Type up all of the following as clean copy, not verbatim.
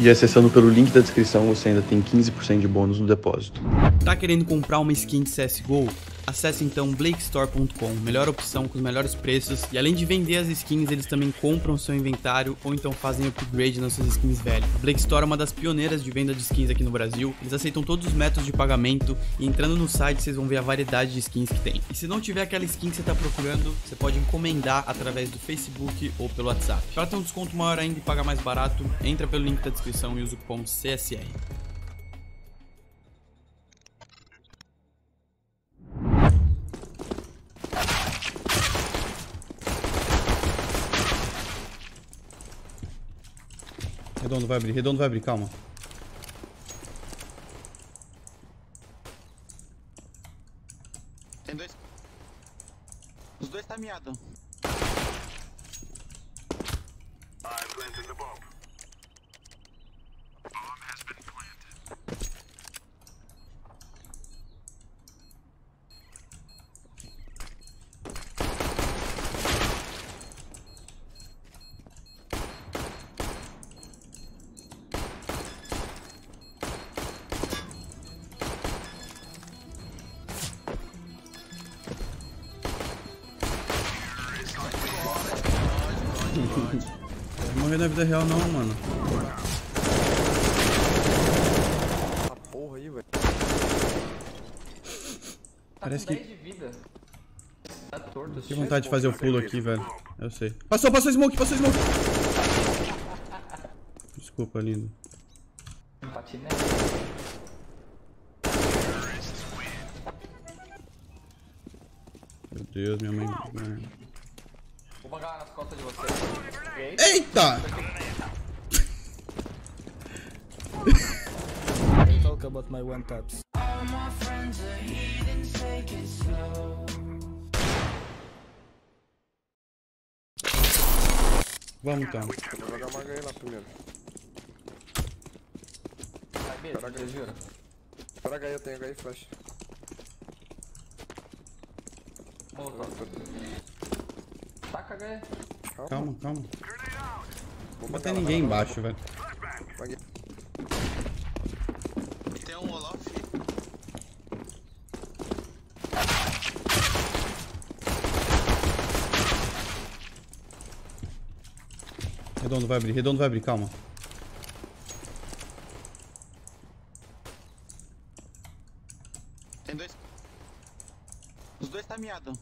E acessando pelo link da descrição, você ainda tem 15% de bônus no depósito. Tá querendo comprar uma skin de CSGO? Acesse então bleikstore.com, melhor opção com os melhores preços. E além de vender as skins, eles também compram seu inventário ou então fazem upgrade nas suas skins velhas. A Bleik Store é uma das pioneiras de venda de skins aqui no Brasil. Eles aceitam todos os métodos de pagamento e entrando no site vocês vão ver a variedade de skins que tem. E se não tiver aquela skin que você está procurando, você pode encomendar através do Facebook ou pelo WhatsApp. Para ter um desconto maior ainda e pagar mais barato, entra pelo link da descrição e usa o cupom CSR. Redondo vai abrir, calma. Tem dois. Os dois tá miado. I planted the bomb. Não vai morrer na vida real não, mano. Essa porra aí, velho. Parece que... Tá torto. Que vontade de fazer o pulo aqui, velho. Eu sei. Passou smoke. Desculpa, lindo. Patinete. Meu Deus, minha mãe... Vou bangar nas costas de vocês. Eita! Talk about my one taps. All my friends are heathen, take it slow. Vamos então. Vou jogar uma ganha lá primeiro. Para ganhar, jura? Para ganhar, eu tenho ganho e flash. Calma. Não bota ninguém embaixo, velho. Tem um Olaf. Redondo vai abrir, calma. Tem dois. Os dois tá miado.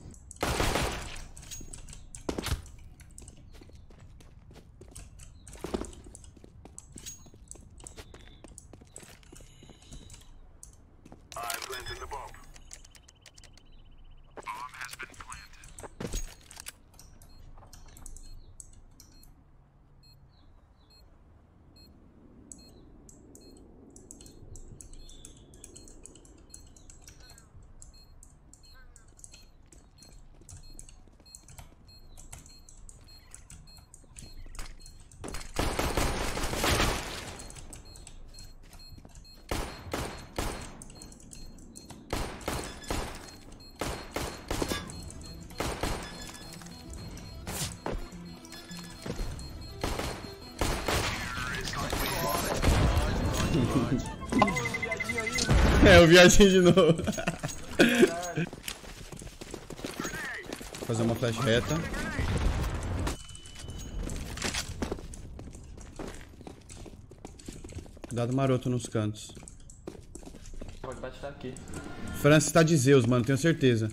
É, eu viajei de novo. Vou fazer uma flash reta. Cuidado maroto nos cantos. Pode bater aqui. França tá de Zeus, mano, tenho certeza.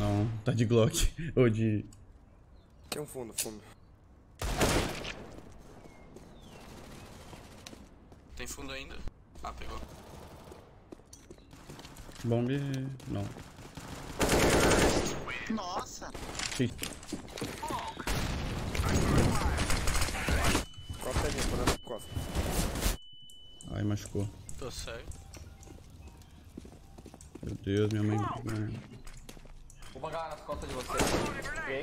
Não, tá de Glock. Ou de... Tem um fundo. Tem fundo ainda? Ah, pegou. Bombe... não. Nossa! Sim. Costa ali, por dentro do costa. Ai, machucou. Tô cego. Meu Deus, minha mãe... Vou bangar nas costas de vocês.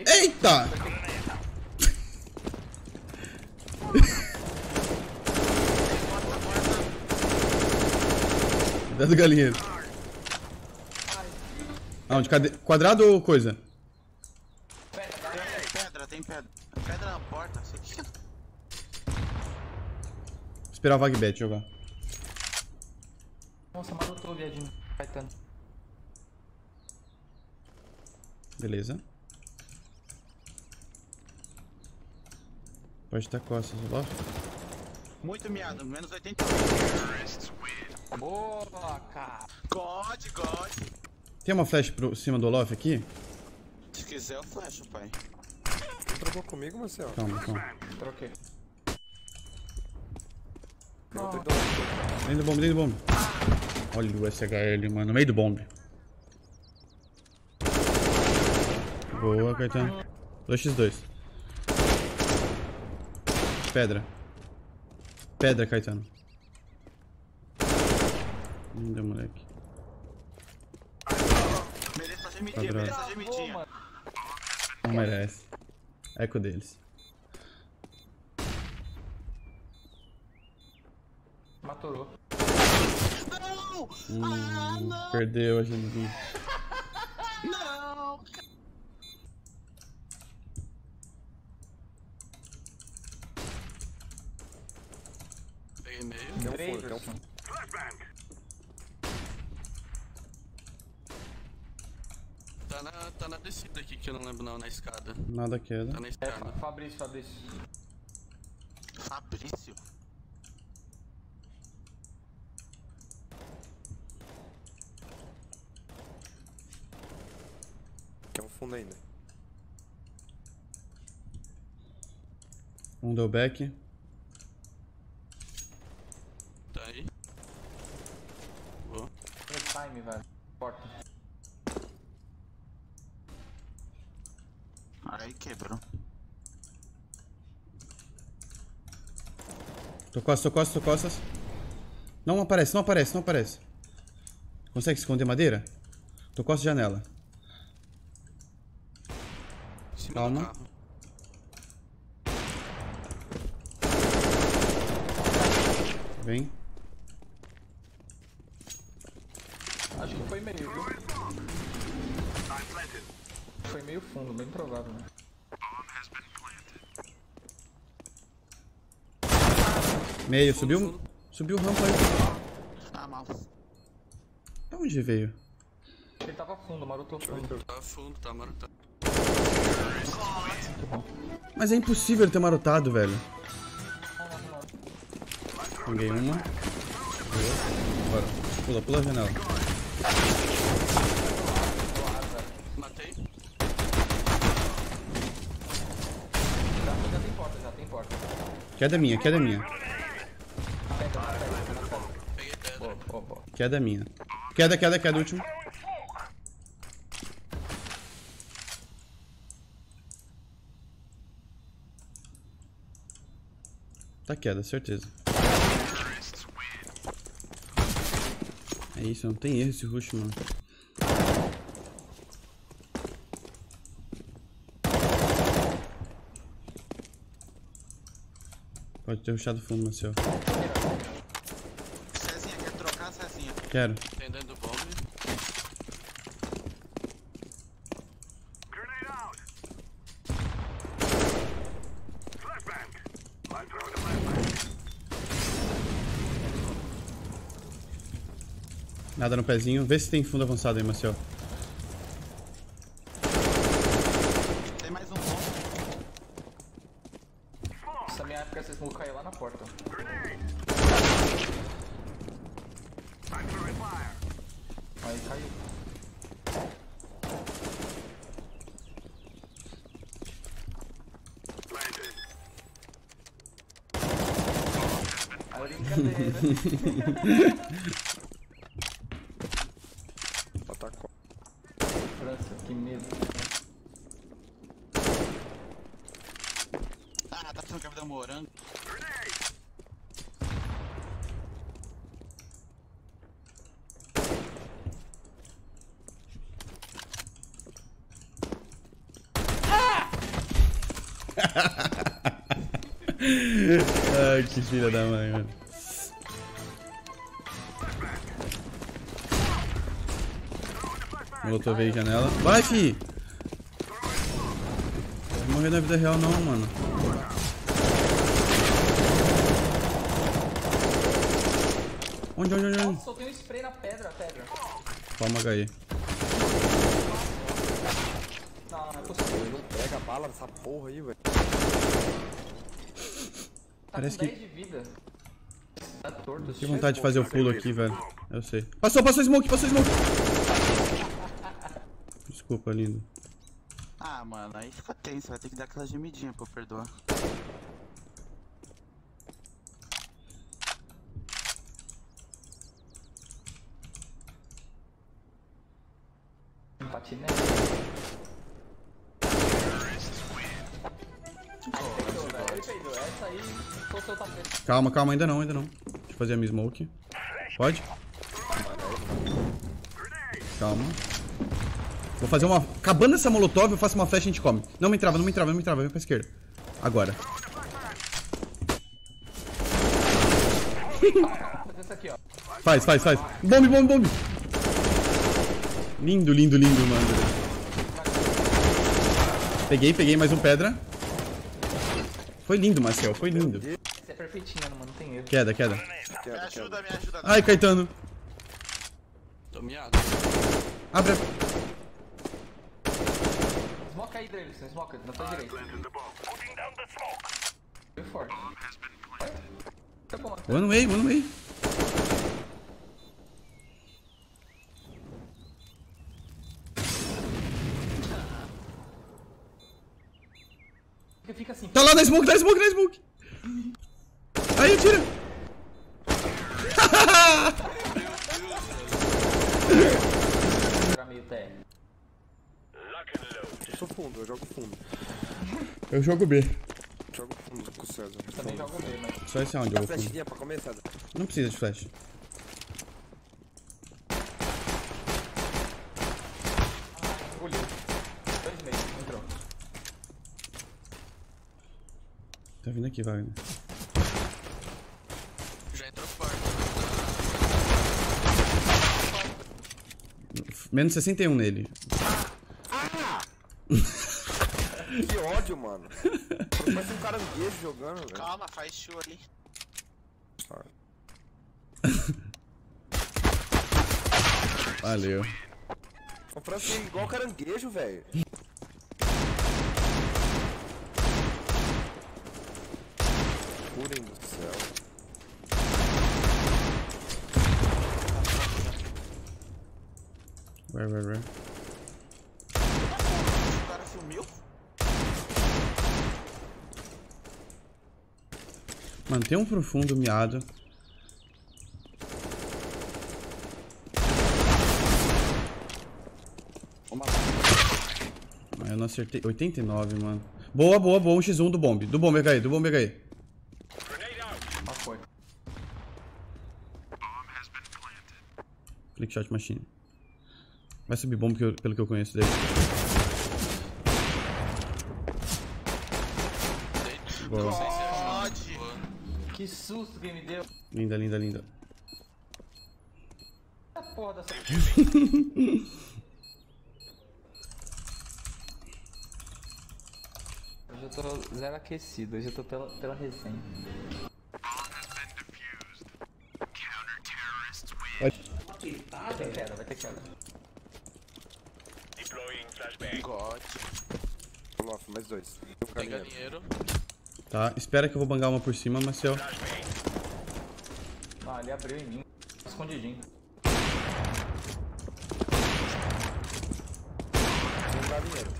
Eita! das galinhas. Aonde? Cadê? Quadrado ou coisa? Pedra, tem pedra. Pedra na porta, você tira. Vou esperar o Vagbet jogar. Nossa, maluco, viadinho. Caetano. Beleza. Pode estar costas, ó. Muito miado, menos 80. Boa, cara. God, God. Tem uma flash por cima do Olof aqui? Se quiser eu flasho, pai. Você trocou comigo, Marcelo? Calma. Troquei. Dentro do bombe, dentro do bombe. Olha o SHL, mano. No meio do bombe. Boa, Caetano. 2x2. Pedra. Pedra, Caetano. Não deu, moleque. Beleza, gemidinha. Não merece. Eco deles. Matou. Não! Ah, não! Perdeu a gente. Não! Peguei meio. Tem um furo. Tá na descida aqui, que eu não lembro não, na escada. Nada queda. Tá na escada. É, Fabrício. Fabrício? Tem um fundo ainda. Um deu back. Tá aí. Boa. Time, velho. Porta. Aí quebrou. Tô costas. Não aparece. Consegue esconder madeira? Tô costas janela. Calma. Vem. Acho que foi meio, viu? Foi meio fundo, bem provável, né? Meio, subiu. Subiu o rampa aí. Ah, mal. Da onde veio? Ele tava fundo, marotou fundo. Tava fundo, tá marotado. Mas é impossível ele ter marotado, velho. Peguei uma. Bora. Pula a janela. Queda minha. Queda minha. Queda, último. Tá queda, certeza. É isso, não tem erro esse rush, mano. Pode ter rushado fundo, meu senhor. Cezinha, quer trocar, Cezinha? Quero. Tem dentro do bombe. Nada no pezinho. Vê se tem fundo avançado aí, meu senhor. Atacou. França, que medo. Ah, tá ficando da morango. Ai, que filha da mãe, mano. Eu tovei janela. Vai, fi! Não vai morrer na vida real, não, mano. Onde? Nossa, soltei um spray na pedra. Toma HE. Não é possível. Ele não pega a bala dessa porra aí, velho. Tá parece com 10 de vida. Tá torto. Que vontade de fazer o pulo aqui, velho. Eu sei. Passou smoke. Desculpa, lindo. Ah, mano, aí fica tenso. Vai ter que dar aquela gemidinha pra eu perdoar. Patinete. Calma, ainda não. Deixa eu fazer a minha smoke. Pode? Calma. Vou fazer uma... Acabando essa molotov, eu faço uma flecha e a gente come. Não me trava, vem pra esquerda. Agora. Faz. Bombe. Lindo, mano. Peguei mais um pedra. Foi lindo, Marcel, foi lindo. Essa é perfeitinha, mano, não tem erro. Queda. Me ajuda. Ai, Caetano. Tô miado. Abre. Smoke aí, Dreyson, smoke na tua direita. Foi forte. One way. Fica assim. Tá lá na smoke! Aí, atira! Eu sou fundo, eu jogo fundo. Eu jogo B. Jogo fundo com o César. Eu também jogo B, né? Só esse é onde eu vou fundo. Não precisa de flash. Tá vindo aqui, Wagner. Já entrou forte. Menos 61 nele. Que ódio, mano. Parece um caranguejo jogando, velho. Calma, faz show ali. Valeu. O Francisco é igual caranguejo, velho. Do céu. Vai. O cara sumiu. Mantém um profundo miado. Eu não acertei. 89, mano. Boa. Um x1 do bombe. Do bombe HE. Click shot machine. Vai subir bomba pelo que eu conheço dele. Boa. Que susto que me deu. Linda. Essa porra dessa. Hoje eu tô zero aquecido, hoje eu tô pela resenha. Vai ter queda. Deploying flashbang. God. Olof, mais dois. Tem galinheiro. Tá, espera que eu vou bangar uma por cima, Marcel. Ah, ele abriu em mim. Escondidinho. Um galinheiro.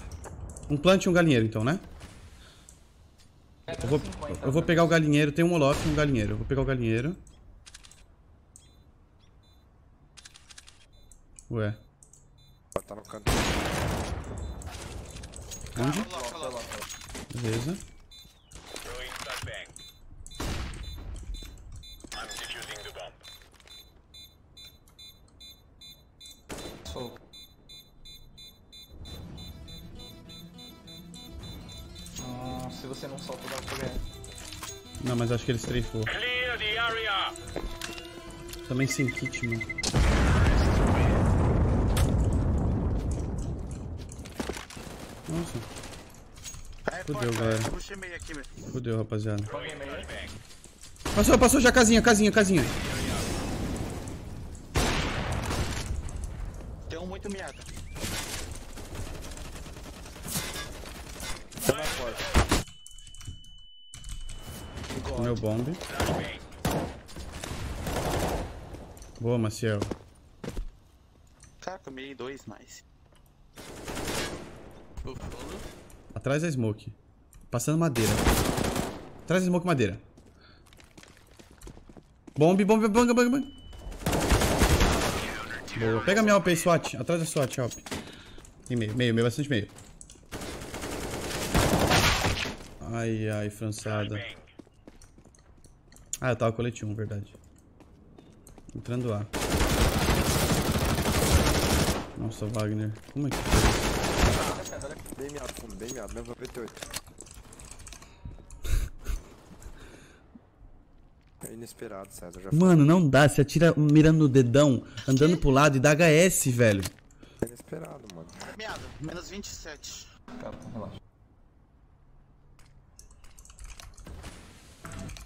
Um plant e um galinheiro, então, né? Eu vou pegar o galinheiro. Tem um Olof e um galinheiro. Eu vou pegar o galinheiro. Ué. Tá no canto. Onde? Beleza. Se você não solta, dá pra ganhar. Não, mas acho que eles trifou. Também sem kit, mano. Nossa. Fudeu, galera. Fudeu, rapaziada. Passou, passou já. Casinha, casinha, casinha. Tem um muito miado. Tá na porta. Meu bombe. Boa, Maciel. Cara, comi dois mais. Atrás da smoke. Passando madeira. Atrás da smoke, madeira. Bombe, bombe, banga, banga, banga. Boa. Pega minha OP aí, SWAT. Atrás da SWAT, OP. E meio, meio, meio, bastante meio. Ai, ai, françada. Ah, eu tava coletivo, verdade. Entrando lá. Nossa, Wagner. Como é que foi? Bem miado, fundo, bem miado, mesmo 98. É inesperado, César. Já mano, não dá, você atira mirando no dedão, andando pro lado e dá HS, velho. É inesperado, mano. Miado, menos 27. Cara, relaxa.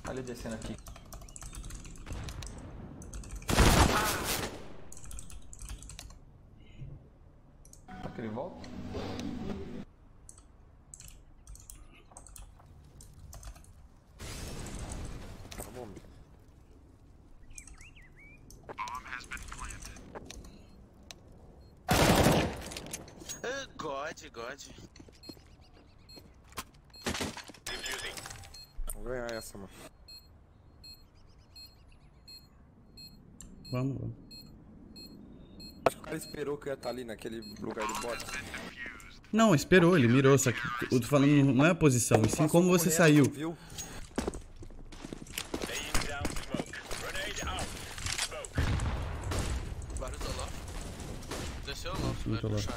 Olha ele descendo aqui. Tá que ele volta? God. Vou ganhar essa, mano. Vamos, vamos. Acho que o cara esperou que eu ia estar ali naquele lugar do bot. Não, esperou, ele mirou, só que eu tô falando não é a posição, e sim como você saiu. Viu? Muito louco.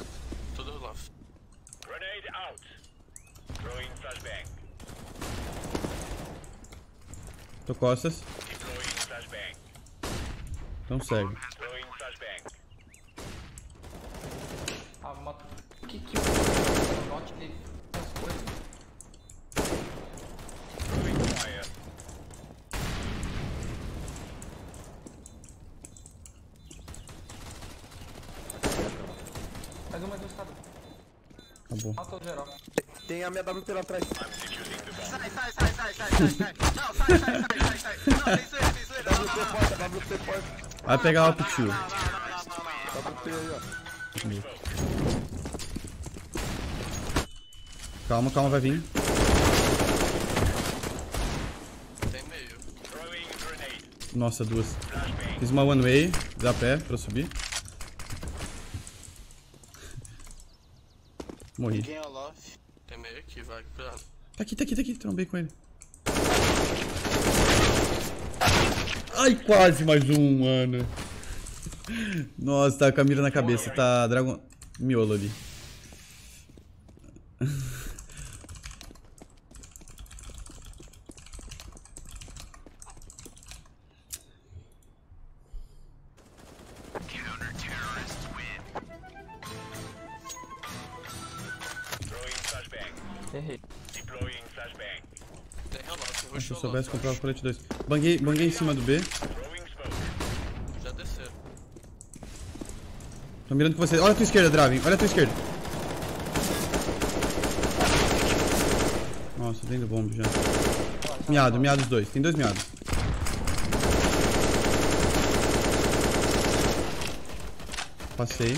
Tô costas. Então segue. Ah, mato. Que eu note nele as coisas. Mais um escada. Acabou. Matou geral. Tem a minha WP lá atrás. Sai, sai, sai, sai, sai, sai. Não, sai, sai, sai, sai, sai. Não, tem suíte, tem suíte. WP porta, WP porta. Vai pegar o Pichu. WP aí, ó. Calma, calma, vai vir. Tem meio. Nossa, duas. Fiz uma one way, dá pé pra subir. Morri. Tem meio aqui, vai. Tá aqui, tá aqui, tá aqui. Trombei com ele. Ai, quase mais um, mano. Nossa, tá com a mira na cabeça. Tá Dragon... Miolo ali. Errei. Se eu soubesse, comprava o colete 2. Banguei em cima do B. Já desceu. Tô mirando com vocês. Olha a tua esquerda, Draven. Olha a tua esquerda. Nossa, dentro do bombo já. Miado, miado os dois. Tem dois miados. Passei.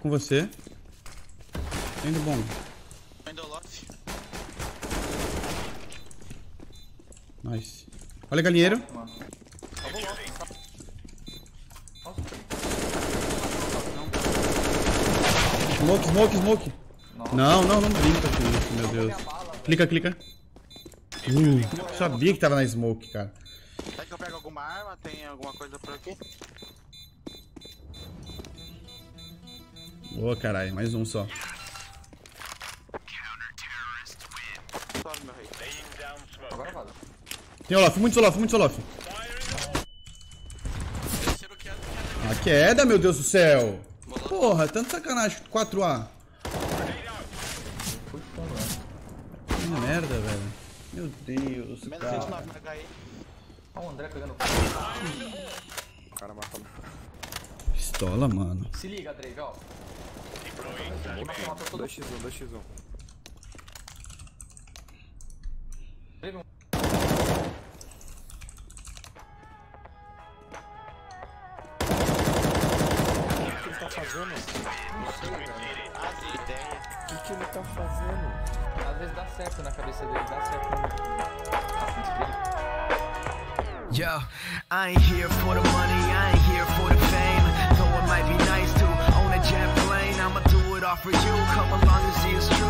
Com você. Indo bom. Nice. Olha galinheiro. Smoke, smoke, smoke. Não, não, não brinca com isso, meu Deus. Clica, clica. Sabia que tava na smoke, cara. Será que eu pego alguma arma? Tem alguma coisa por aqui? Boa, caralho. Mais um só. Tem Olaf, muito Olaf, muito Olaf. Ah, queda, meu Deus do céu. Porra, é tanto sacanagem. 4A. Que merda, velho. Meu Deus, menos gente na HE. Olha o André pegando o cara. Matou. Pistola, mano. Se liga, Drake, ó. Matou todo 2x1, 2x1. Teve um. O que ele tá fazendo? Não sei, cara. O que ele tá fazendo? Às vezes dá certo na cabeça dele, dá certo na... Yo, I ain't here for the money, I ain't here for the fame. Though it might be nice to own a jet plane, I'ma do it all for you, come along and see it's true.